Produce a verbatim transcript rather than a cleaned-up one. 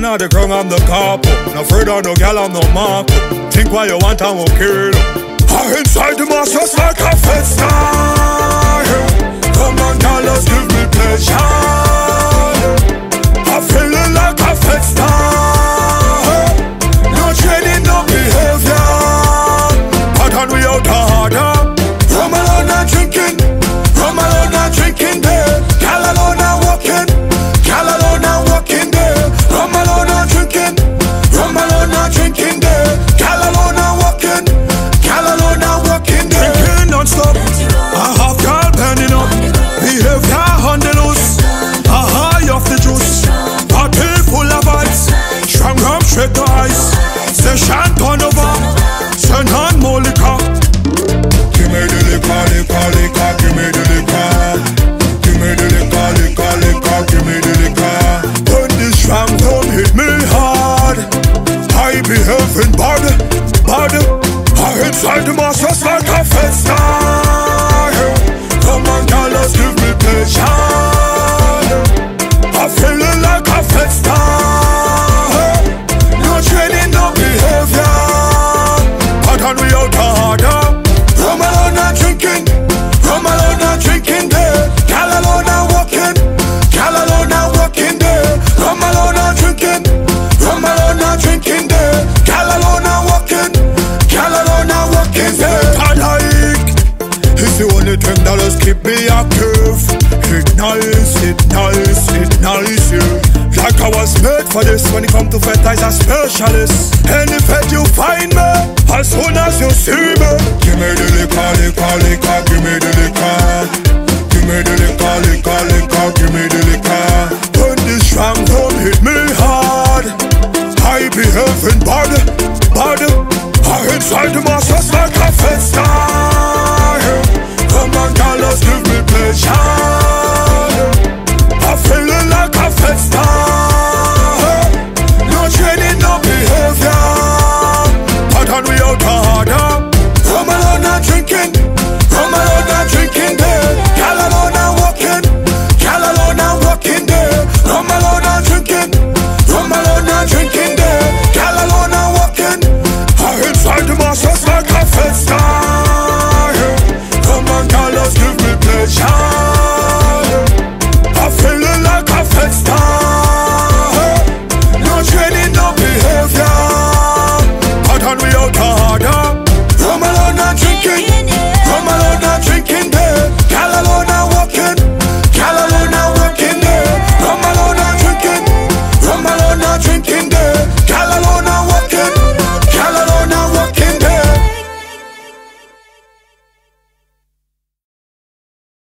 man on the ground, I'm the capo. No afraid of no gal, I'm no manco. Think what you want and we'll kill them. I'm inside the mask just like a festa. Come on gal, let's give me pleasure. I'm feeling like a festa. No training, no behavior. But on we out the harder. Rum alone not drinking. Rum alone not drinking there. Gal alone not walking. Gal alone not walking there. Rum alone not drinking. Rum alone not drinking there. Gal alone not walking. Gal alone not walking there. Drinking non-stop. A half gal bending up. Behavior on the loose. A high off the juice. Check the ice, say champagne over, say non-more liquor. Give me the liquor, liquor, liquor, give me the liquor. Give me the liquor, liquor, liquor, give me the liquor. When this ram don't hit me hard, I be having bad, bad. I inside the mask just like a festa. Come on girl, let's give me pleasure. I'm feeling like a festa. Keep me active. It nice, it nice, it nice, yeah. Like I was made for this. When it come to fetize, I'm specialist. Any fet you find me, as soon as you see me. Give me the liquor, liquor, liquor. Give me the liquor. Give me the liquor, liquor, liquor. Give me the liquor. When this ram don't hit me hard, I be having bad, bad. I inside the mask just like a festa. Come on, girl, let's give me pleasure. I'm feeling like a festa. No training, no behavior. But on we out the harder. Rum alone not drinking. Rum alone not drinking there. Gal alone not walking. Gal alone not walking there. Rum alone not drinking. Rum alone not drinking there. Gal alone not walking. I inside the mask just like a festa. I'm feeling like a festa. No training, no behavior. But on we out harder. Rum alone not drinking. Rum alone not drinking there. Gal alone not walking. Gal alone not walking there. Rum alone not drinking. Rum alone not drinking there.